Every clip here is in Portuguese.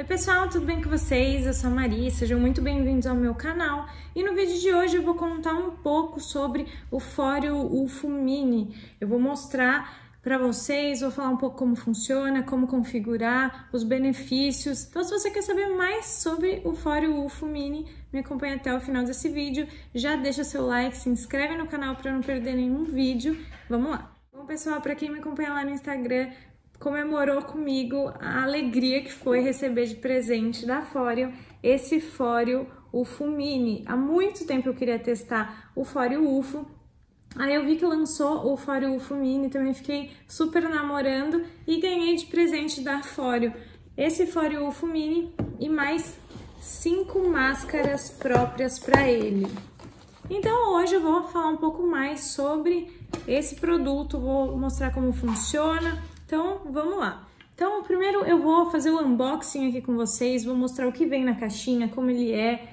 Oi pessoal, tudo bem com vocês? Eu sou a Mari, sejam muito bem-vindos ao meu canal. E no vídeo de hoje eu vou contar um pouco sobre o Foreo UFO Mini. Eu vou mostrar para vocês, vou falar um pouco como funciona, como configurar, os benefícios. Então se você quer saber mais sobre o Foreo UFO Mini, me acompanha até o final desse vídeo. Já deixa seu like, se inscreve no canal para não perder nenhum vídeo. Vamos lá! Bom pessoal, para quem me acompanha lá no Instagram, comemorou comigo a alegria que foi receber de presente da Foreo esse Foreo UFO Mini. Há muito tempo eu queria testar o Foreo UFO, aí eu vi que lançou o Foreo UFO Mini, também fiquei super namorando e ganhei de presente da Foreo esse Foreo UFO Mini e mais 5 máscaras próprias para ele. Então hoje eu vou falar um pouco mais sobre esse produto, vou mostrar como funciona. Então, vamos lá. Então, primeiro eu vou fazer o unboxing aqui com vocês, vou mostrar o que vem na caixinha, como ele é.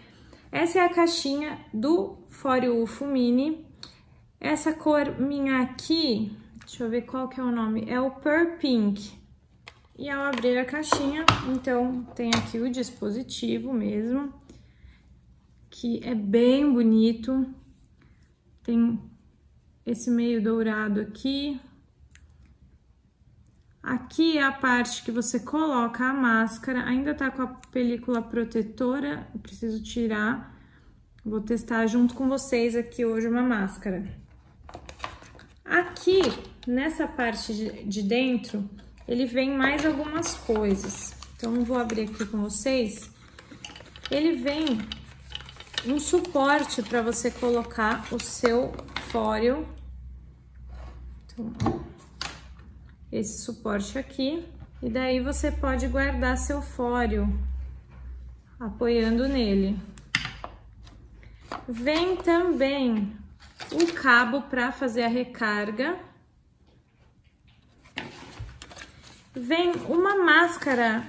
Essa é a caixinha do Foreo UFO Mini. Essa cor minha aqui, deixa eu ver qual que é o nome, é o Pearl Pink. E ao abrir a caixinha, então, tem aqui o dispositivo mesmo, que é bem bonito. Tem esse meio dourado aqui. Aqui é a parte que você coloca a máscara, ainda tá com a película protetora, eu preciso tirar. Vou testar junto com vocês aqui hoje uma máscara. Aqui, nessa parte de dentro, ele vem mais algumas coisas. Então, eu vou abrir aqui com vocês. Ele vem um suporte para você colocar o seu Foreo. Então, esse suporte aqui, e daí você pode guardar seu Foreo apoiando nele. Vem também um cabo para fazer a recarga. Vem uma máscara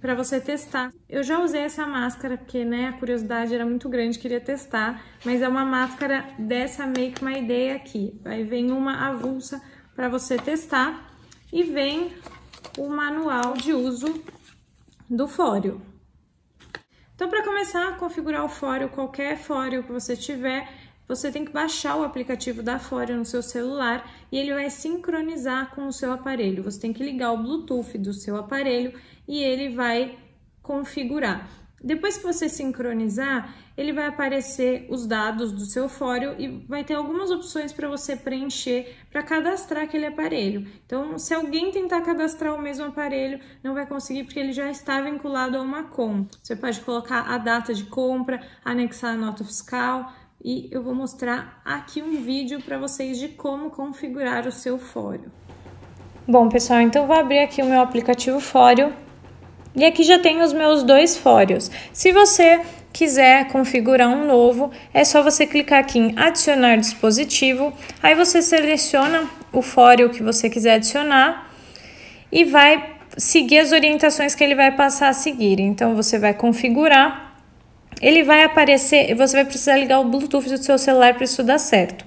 para você testar. Eu já usei essa máscara porque, né, a curiosidade era muito grande, queria testar, mas é uma máscara dessa Make My Day aqui. Aí vem uma avulsa para você testar e vem o manual de uso do Foreo. Então, para começar a configurar o Foreo, qualquer Foreo que você tiver, você tem que baixar o aplicativo da Foreo no seu celular e ele vai sincronizar com o seu aparelho. Você tem que ligar o Bluetooth do seu aparelho e ele vai configurar. Depois que você sincronizar, ele vai aparecer os dados do seu Foreo e vai ter algumas opções para você preencher para cadastrar aquele aparelho. Então, se alguém tentar cadastrar o mesmo aparelho, não vai conseguir porque ele já está vinculado a uma conta. Você pode colocar a data de compra, anexar a nota fiscal e eu vou mostrar aqui um vídeo para vocês de como configurar o seu Foreo. Bom, pessoal, então eu vou abrir aqui o meu aplicativo Foreo. E aqui já tem os meus 2 Foreos. Se você quiser configurar um novo, é só você clicar aqui em adicionar dispositivo, aí você seleciona o Foreo que você quiser adicionar e vai seguir as orientações que ele vai passar a seguir. Então você vai configurar, ele vai aparecer, você vai precisar ligar o Bluetooth do seu celular para isso dar certo.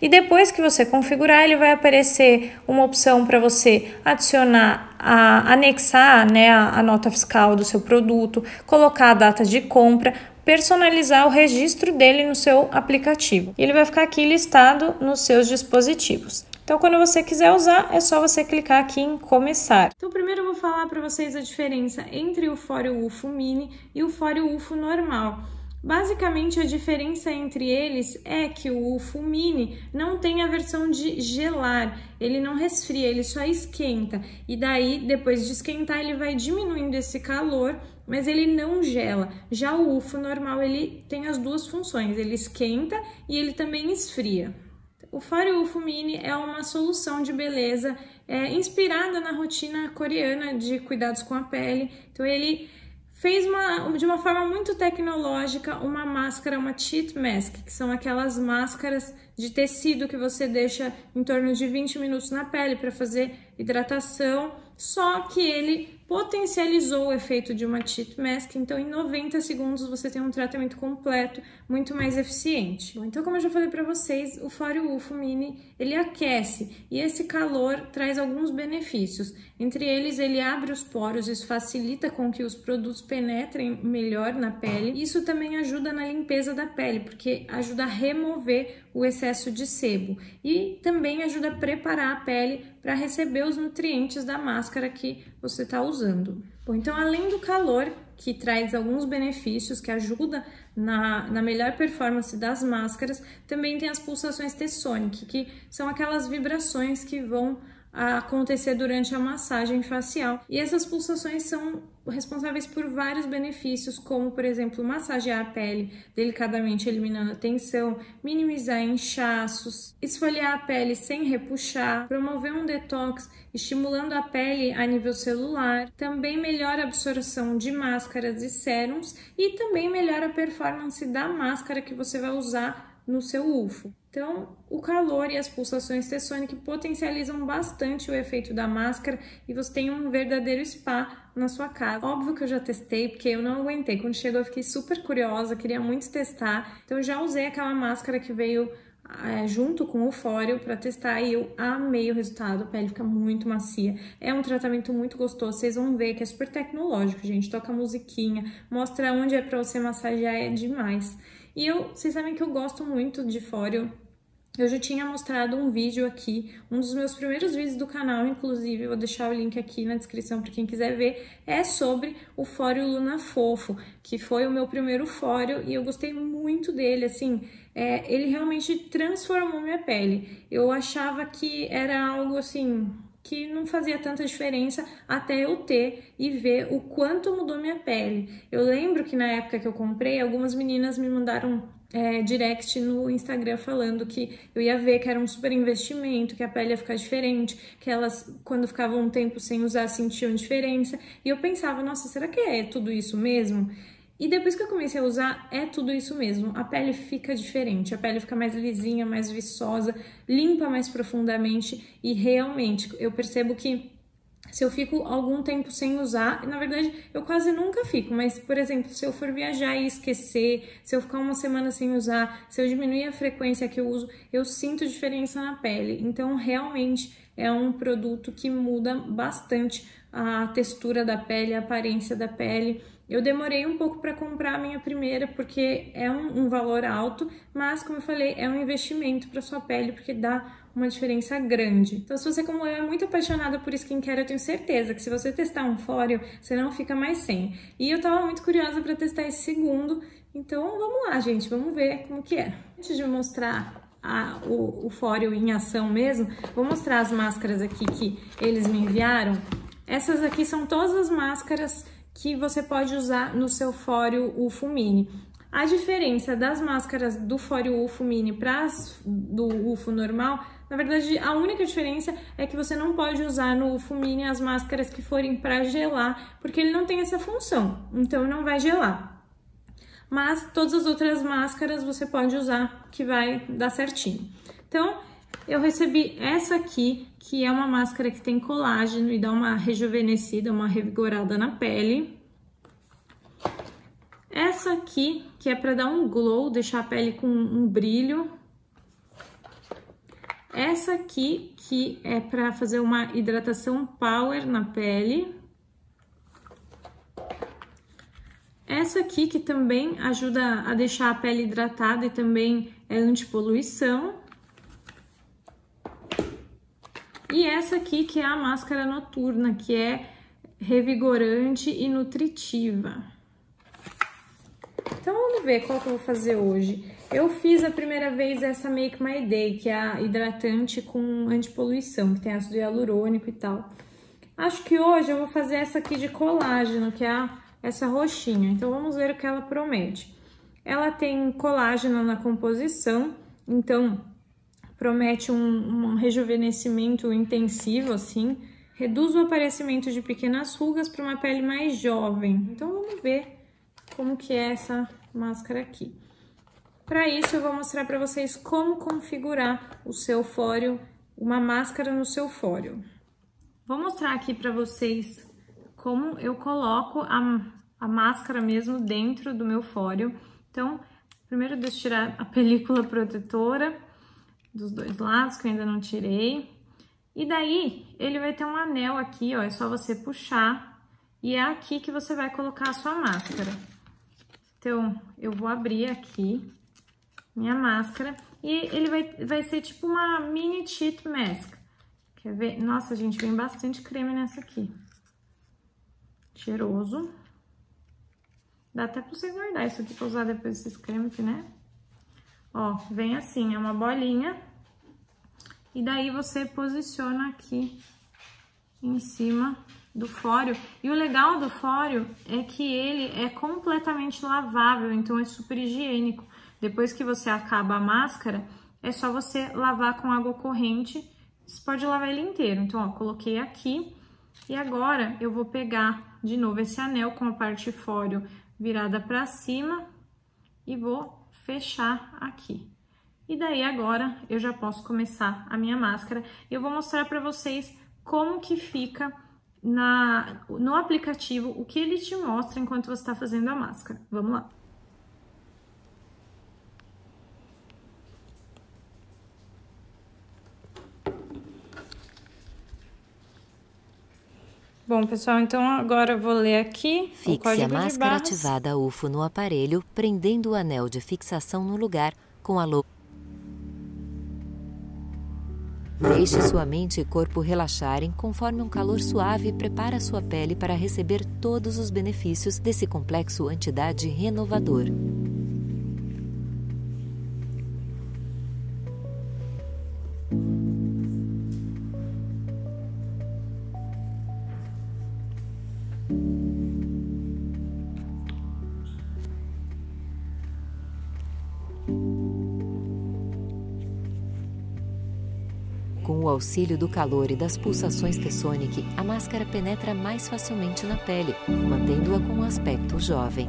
E depois que você configurar, ele vai aparecer uma opção para você adicionar, anexar, né, a nota fiscal do seu produto, colocar a data de compra, personalizar o registro dele no seu aplicativo. Ele vai ficar aqui listado nos seus dispositivos. Então, quando você quiser usar, é só você clicar aqui em começar. Então, primeiro eu vou falar para vocês a diferença entre o Foreo UFO Mini e o Foreo UFO normal. Basicamente, a diferença entre eles é que o UFO Mini não tem a versão de gelar, ele não resfria, ele só esquenta. E daí, depois de esquentar, ele vai diminuindo esse calor, mas ele não gela. Já o UFO normal, ele tem as duas funções, ele esquenta e ele também esfria. O Foreo UFO Mini é uma solução de beleza inspirada na rotina coreana de cuidados com a pele. Então, ele fez de uma forma muito tecnológica uma máscara, uma sheet mask, que são aquelas máscaras de tecido que você deixa em torno de 20 minutos na pele para fazer hidratação, só que ele potencializou o efeito de uma sheet mask, então em 90 segundos você tem um tratamento completo, muito mais eficiente. Bom, então como eu já falei para vocês, o Foreo UFO Mini, ele aquece, e esse calor traz alguns benefícios. Entre eles, ele abre os poros, isso facilita com que os produtos penetrem melhor na pele. Isso também ajuda na limpeza da pele, porque ajuda a remover o excesso de sebo e também ajuda a preparar a pele para receber os nutrientes da máscara que você está usando. Bom, então além do calor, que traz alguns benefícios, que ajuda na melhor performance das máscaras, também tem as pulsações T-Sonic, que são aquelas vibrações que vão acontecer durante a massagem facial. E essas pulsações são responsáveis por vários benefícios, como, por exemplo, massagear a pele delicadamente, eliminando a tensão, minimizar inchaços, esfoliar a pele sem repuxar, promover um detox, estimulando a pele a nível celular, também melhora a absorção de máscaras e sérums e também melhora a performance da máscara que você vai usar no seu UFO. Então, o calor e as pulsações T-Sonic potencializam bastante o efeito da máscara e você tem um verdadeiro spa na sua casa. Óbvio que eu já testei, porque eu não aguentei. Quando chegou, eu fiquei super curiosa, queria muito testar. Então, eu já usei aquela máscara que veio junto com o Foreo para testar e eu amei o resultado. A pele fica muito macia, é um tratamento muito gostoso, vocês vão ver que é super tecnológico, gente, toca musiquinha, mostra onde é para você massagear, é demais. E vocês sabem que eu gosto muito de Foreo. Eu já tinha mostrado um vídeo aqui, um dos meus primeiros vídeos do canal, inclusive, vou deixar o link aqui na descrição para quem quiser ver, é sobre o Foreo Luna Fofo, que foi o meu primeiro Foreo e eu gostei muito dele, assim, ele realmente transformou minha pele. Eu achava que era algo assim que não fazia tanta diferença até eu ter e ver o quanto mudou minha pele. Eu lembro que na época que eu comprei, algumas meninas me mandaram direct no Instagram falando que eu ia ver que era um super investimento, que a pele ia ficar diferente, que elas, quando ficavam um tempo sem usar, sentiam diferença. E eu pensava, nossa, será que é tudo isso mesmo? E depois que eu comecei a usar, é tudo isso mesmo, a pele fica diferente, a pele fica mais lisinha, mais viçosa, limpa mais profundamente e realmente eu percebo que se eu fico algum tempo sem usar, na verdade eu quase nunca fico, mas por exemplo, se eu for viajar e esquecer, se eu ficar uma semana sem usar, se eu diminuir a frequência que eu uso, eu sinto diferença na pele, então realmente é um produto que muda bastante a textura da pele, a aparência da pele. Eu demorei um pouco para comprar a minha primeira, porque é um valor alto, mas, como eu falei, é um investimento para sua pele, porque dá uma diferença grande. Então, se você, como eu, é muito apaixonada por skincare, eu tenho certeza que se você testar um Foreo, você não fica mais sem. E eu tava muito curiosa para testar esse segundo, então vamos lá, gente, vamos ver como que é. Antes de mostrar o Foreo em ação mesmo, vou mostrar as máscaras aqui que eles me enviaram. Essas aqui são todas as máscaras que você pode usar no seu Foreo UFO Mini. A diferença das máscaras do Foreo UFO Mini para as do UFO normal, na verdade, a única diferença é que você não pode usar no UFO Mini as máscaras que forem para gelar, porque ele não tem essa função, então não vai gelar. Mas todas as outras máscaras você pode usar, que vai dar certinho. Então, eu recebi essa aqui, que é uma máscara que tem colágeno e dá uma rejuvenescida, uma revigorada na pele. Essa aqui, que é para dar um glow, deixar a pele com um brilho. Essa aqui, que é para fazer uma hidratação power na pele. Essa aqui, que também ajuda a deixar a pele hidratada e também é antipoluição. E essa aqui, que é a máscara noturna, que é revigorante e nutritiva. Então, vamos ver qual que eu vou fazer hoje. Eu fiz a primeira vez essa Make My Day, que é a hidratante com antipoluição, que tem ácido hialurônico e tal. Acho que hoje eu vou fazer essa aqui de colágeno, que é essa roxinha, então vamos ver o que ela promete. Ela tem colágeno na composição, então promete um rejuvenescimento intensivo, assim, reduz o aparecimento de pequenas rugas para uma pele mais jovem. Então vamos ver como que é essa máscara aqui. Para isso eu vou mostrar para vocês como configurar o seu Foreo, uma máscara no seu Foreo. Vou mostrar aqui para vocês como eu coloco a máscara mesmo dentro do meu foreo. Então, primeiro deixa eu tirar a película protetora dos dois lados, que eu ainda não tirei. E daí, ele vai ter um anel aqui, ó, é só você puxar. E é aqui que você vai colocar a sua máscara. Então, eu vou abrir aqui minha máscara e ele vai ser tipo uma mini cheat mask. Quer ver? Nossa, gente, vem bastante creme nessa aqui. Cheiroso. Dá até pra você guardar isso aqui pra usar depois desses cremes, né? Ó, vem assim, é uma bolinha. E daí você posiciona aqui em cima do foreo. E o legal do foreo é que ele é completamente lavável, então é super higiênico. Depois que você acaba a máscara, é só você lavar com água corrente. Você pode lavar ele inteiro. Então, ó, coloquei aqui. E agora eu vou pegar de novo esse anel com a parte foreo virada pra cima e vou fechar aqui. E daí agora eu já posso começar a minha máscara. Eu vou mostrar pra vocês como que fica no aplicativo, o que ele te mostra enquanto você tá fazendo a máscara. Vamos lá! Bom, pessoal, então agora eu vou ler aqui o código de barras. Fixe a máscara ativada UFO no aparelho, prendendo o anel de fixação no lugar com a lupa. Deixe sua mente e corpo relaxarem conforme um calor suave prepara sua pele para receber todos os benefícios desse complexo antidade renovador. Com o auxílio do calor e das pulsações T-Sonic, a máscara penetra mais facilmente na pele, mantendo-a com um aspecto jovem.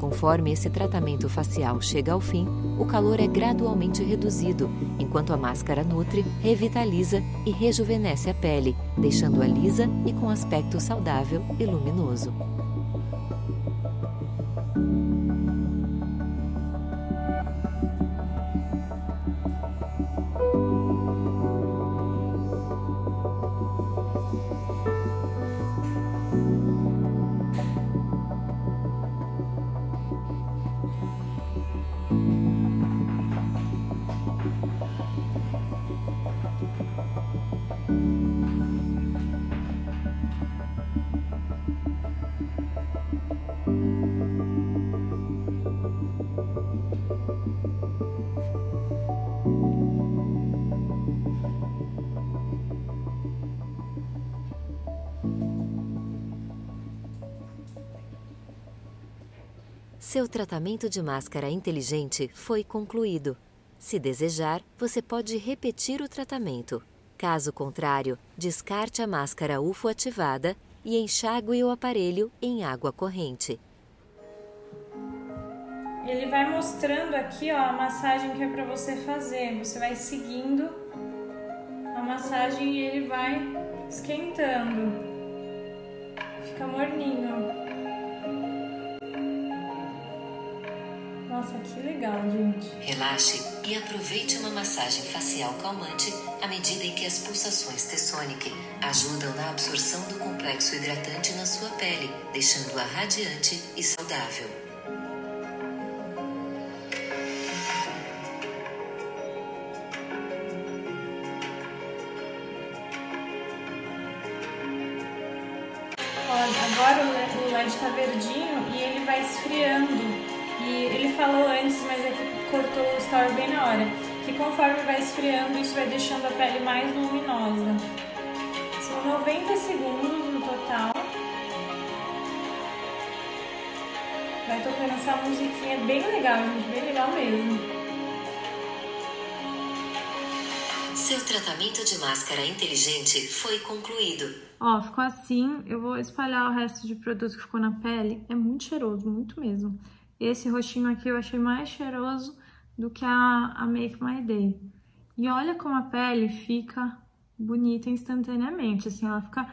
Conforme esse tratamento facial chega ao fim, o calor é gradualmente reduzido, enquanto a máscara nutre, revitaliza e rejuvenesce a pele, deixando-a lisa e com aspecto saudável e luminoso. Seu tratamento de máscara inteligente foi concluído. Se desejar, você pode repetir o tratamento. Caso contrário, descarte a máscara UFO ativada e enxague o aparelho em água corrente. Ele vai mostrando aqui, ó, a massagem que é para você fazer. Você vai seguindo a massagem e ele vai esquentando. Fica morninho. Nossa, que legal, gente. Relaxe e aproveite uma massagem facial calmante à medida em que as pulsações T-Sonic ajudam na absorção do complexo hidratante na sua pele, deixando-a radiante e saudável. tá verdinho e ele vai esfriando. E ele falou antes, mas é que cortou o story bem na hora, que conforme vai esfriando, isso vai deixando a pele mais luminosa. São 90 segundos no total. Vai tocando essa musiquinha bem legal, gente, bem legal mesmo. Seu tratamento de máscara inteligente foi concluído. Ó, ficou assim. Eu vou espalhar o resto de produto que ficou na pele. É muito cheiroso, muito mesmo. Esse roxinho aqui eu achei mais cheiroso do que a Make My Day. E olha como a pele fica bonita instantaneamente. Assim, ela fica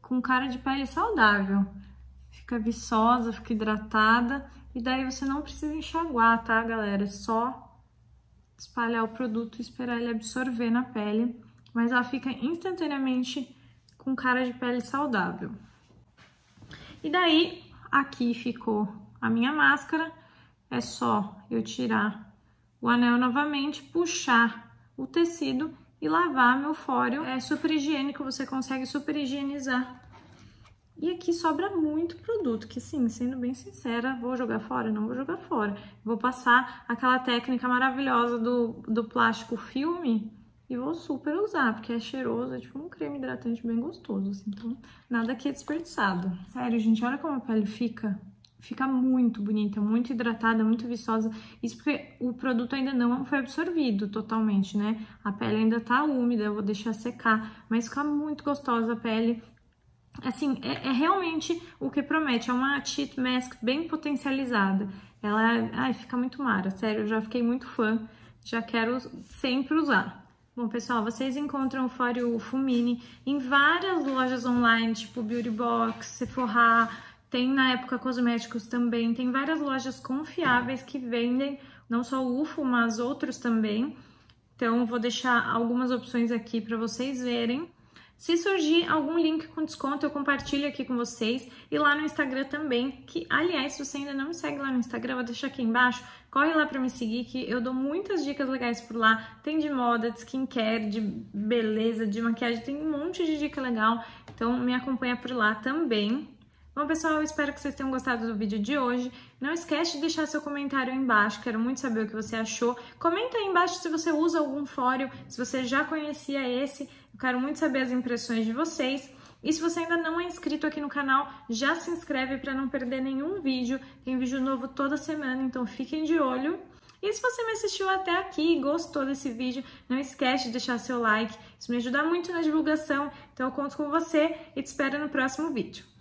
com cara de pele saudável. Fica viçosa, fica hidratada. E daí você não precisa enxaguar, tá, galera? É só espalhar o produto e esperar ele absorver na pele, mas ela fica instantaneamente com cara de pele saudável. E daí, aqui ficou a minha máscara, é só eu tirar o anel novamente, puxar o tecido e lavar meu Foreo. É super higiênico, você consegue super higienizar. E aqui sobra muito produto, que sim, sendo bem sincera, vou jogar fora? Não vou jogar fora. Vou passar aquela técnica maravilhosa do plástico filme e vou super usar, porque é cheiroso, é tipo um creme hidratante bem gostoso, assim, então nada aqui é desperdiçado. Sério, gente, olha como a pele fica. Fica muito bonita, muito hidratada, muito viçosa. Isso porque o produto ainda não foi absorvido totalmente, né? A pele ainda tá úmida, eu vou deixar secar, mas fica muito gostosa a pele. Assim, é realmente o que promete, é uma cheat mask bem potencializada. Ela, ai, fica muito mara, sério, eu já fiquei muito fã, já quero sempre usar. Bom, pessoal, vocês encontram o Foreo UFO Mini em várias lojas online, tipo Beauty Box, Sephora, tem na Época Cosméticos também, tem várias lojas confiáveis que vendem, não só o UFO, mas outros também. Então, vou deixar algumas opções aqui para vocês verem. Se surgir algum link com desconto, eu compartilho aqui com vocês e lá no Instagram também, que, aliás, se você ainda não me segue lá no Instagram, eu vou deixar aqui embaixo, corre lá pra me seguir, que eu dou muitas dicas legais por lá, tem de moda, de skincare, de beleza, de maquiagem, tem um monte de dica legal, então me acompanha por lá também. Bom, pessoal, eu espero que vocês tenham gostado do vídeo de hoje. Não esquece de deixar seu comentário aí embaixo, quero muito saber o que você achou. Comenta aí embaixo se você usa algum Foreo, se você já conhecia esse. Eu quero muito saber as impressões de vocês. E se você ainda não é inscrito aqui no canal, já se inscreve para não perder nenhum vídeo. Tem vídeo novo toda semana, então fiquem de olho. E se você me assistiu até aqui e gostou desse vídeo, não esquece de deixar seu like. Isso me ajuda muito na divulgação, então eu conto com você e te espero no próximo vídeo.